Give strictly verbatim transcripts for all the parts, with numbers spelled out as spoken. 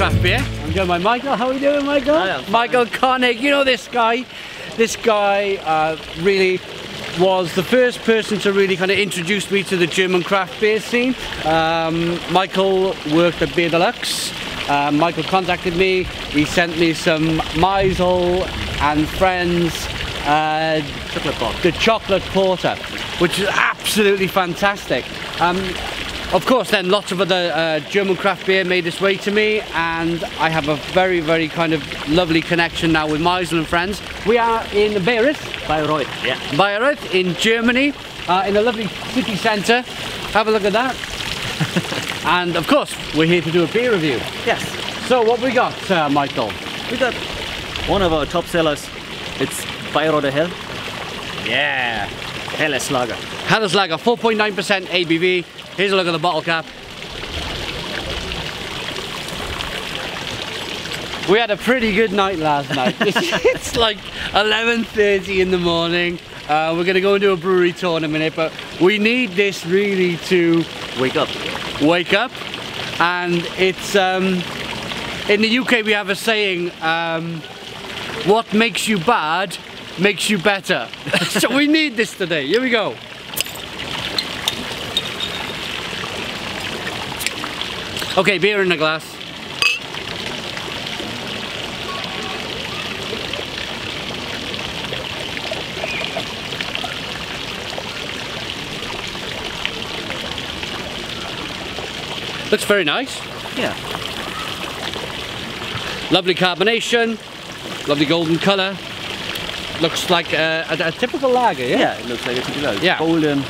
Craft Beer. I'm joined by Michael. How are you doing, Michael? I am. Michael Koenig. You know this guy. This guy uh, really was the first person to really kind of introduce me to the German craft beer scene. Um, Michael worked at Beer Deluxe. Uh, Michael contacted me. He sent me some Maisel and Friends uh, chocolate porter. The chocolate porter, which is absolutely fantastic. Um, Of course, then lots of other uh, German craft beer made its way to me, and I have a very, very kind of lovely connection now with Maisel and Friends. We are in Bayreuth. Bayreuth, yeah. Bayreuth in Germany, uh, in a lovely city centre. Have a look at that. And of course, we're here to do a beer review. Yes. So what we got, uh, Michael? We got one of our top sellers. It's Bayreuther Helles. Yeah. Helles Lager. Helles Lager, four point nine percent A B V. Here's a look at the bottle cap. We had a pretty good night last night. It's like eleven thirty in the morning. Uh, we're going to go and do a brewery tour in a minute, but we need this really to wake up. Wake up. And it's um, in the U K we have a saying: um, "What makes you bad makes you better." So we need this today. Here we go. Okay, beer in a glass. Looks very nice. Yeah. Lovely carbonation, lovely golden colour. Looks like a, a, a typical lager, yeah? Yeah, it looks like a typical lager. Yeah. Golden,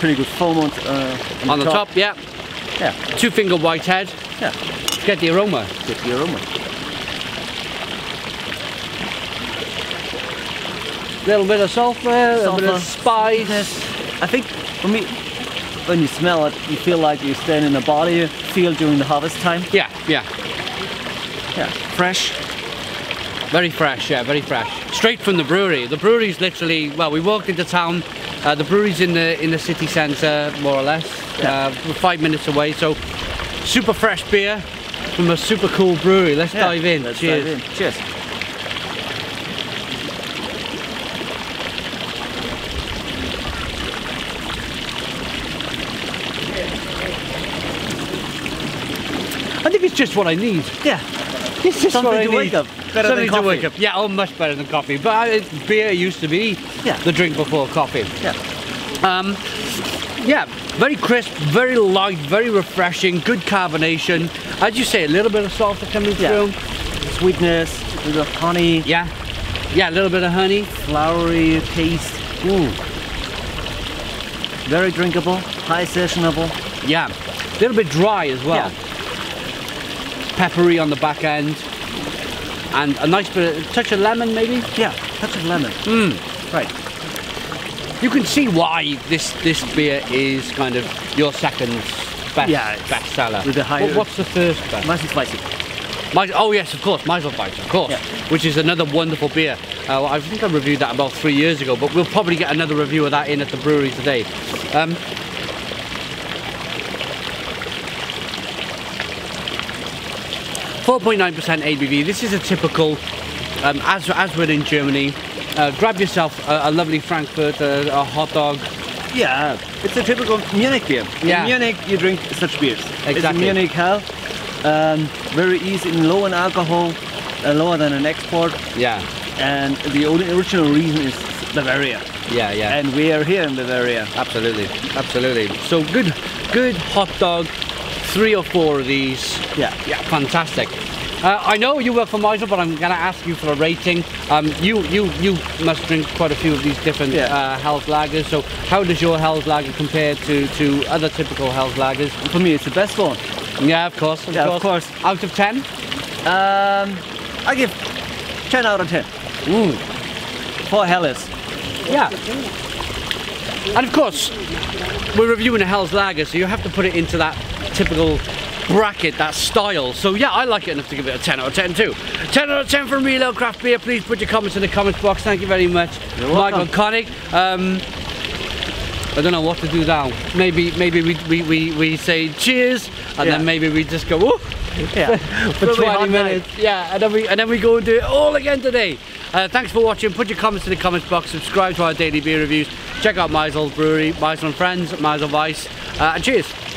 pretty good foam on, uh, on, on the top. top, yeah. Yeah. Two finger white head. Yeah. Get the aroma. Get the aroma. Little bit of sulfur, a little bit of spice. Yes. I think for me, when you smell it, you feel like you stand in a barley field during the harvest time. Yeah, yeah. Yeah. Fresh. Very fresh, yeah, very fresh. Straight from the brewery. The brewery's literally, well, we walked into town. Uh, the brewery's in the in the city centre, more or less. Yeah. Uh, we're five minutes away, so super fresh beer from a super cool brewery. Let's yeah, dive in. Let's Cheers. Dive in. Cheers. I think it's just what I need. Yeah. It's just Something what I to need. Wake up. Better Something than to wake up. Yeah, oh, much better than coffee. But I, beer used to be yeah. the drink before coffee. Yeah. Um, yeah, very crisp, very light, very refreshing, good carbonation. As you say, a little bit of sulfur coming yeah. through. Sweetness, a little bit of honey. Yeah. Yeah, a little bit of honey. Flowery taste. Ooh. Very drinkable, high sessionable. Yeah. A little bit dry as well. Yeah. Peppery on the back end. And a nice bit of, touch of lemon maybe? Yeah, touch of lemon. Mm. Right. You can see why this this beer is kind of your second best, yeah, best seller. With the higher well, what's the first best? Maisel Weiss. Oh yes, of course, Maisel Weiss, of course. Yeah. Which is another wonderful beer. Uh, I think I reviewed that about three years ago, but we'll probably get another review of that in at the brewery today. Um, four point nine percent A B V. This is a typical, um, as, as we're in Germany, uh, grab yourself a, a lovely Frankfurter, a hot dog. Yeah, it's a typical Munich beer. In yeah. Munich you drink such beers. Exactly. It's a Munich hell, um, very easy, low in alcohol, uh, lower than an export. Yeah. And the only original reason is Bavaria. Yeah, yeah. And we are here in Bavaria. Absolutely, absolutely. So good, good hot dog. Three or four of these. Yeah, yeah, fantastic. Uh, I know you work for Maisel, but I'm gonna ask you for a rating. Um, you, you, you must drink quite a few of these different yeah. uh, Helles lagers. So, how does your Helles lager compare to to other typical Helles lagers? For me, it's the best one. Yeah, of course. Of yeah, course. of course. Out of ten, um, I give ten out of ten. Ooh, for Helles. Yeah. And of course, we're reviewing a Helles lager, so you have to put it into that typical bracket, that style. So yeah, I like it enough to give it a ten out of ten too. ten out of ten from Real Ale Craft Beer. Please put your comments in the comments box. Thank you very much, You're Michael Connick. Um, I don't know what to do now. Maybe maybe we, we, we, we say cheers, and yeah. then maybe we just go, woo! yeah, for really twenty minutes. Night. Yeah, and then we and then we go and do it all again today. Uh, thanks for watching. Put your comments in the comments box. Subscribe to our daily beer reviews. Check out Maisel Brewery, Maisel and Friends, Maisel Weiss, uh, and cheers.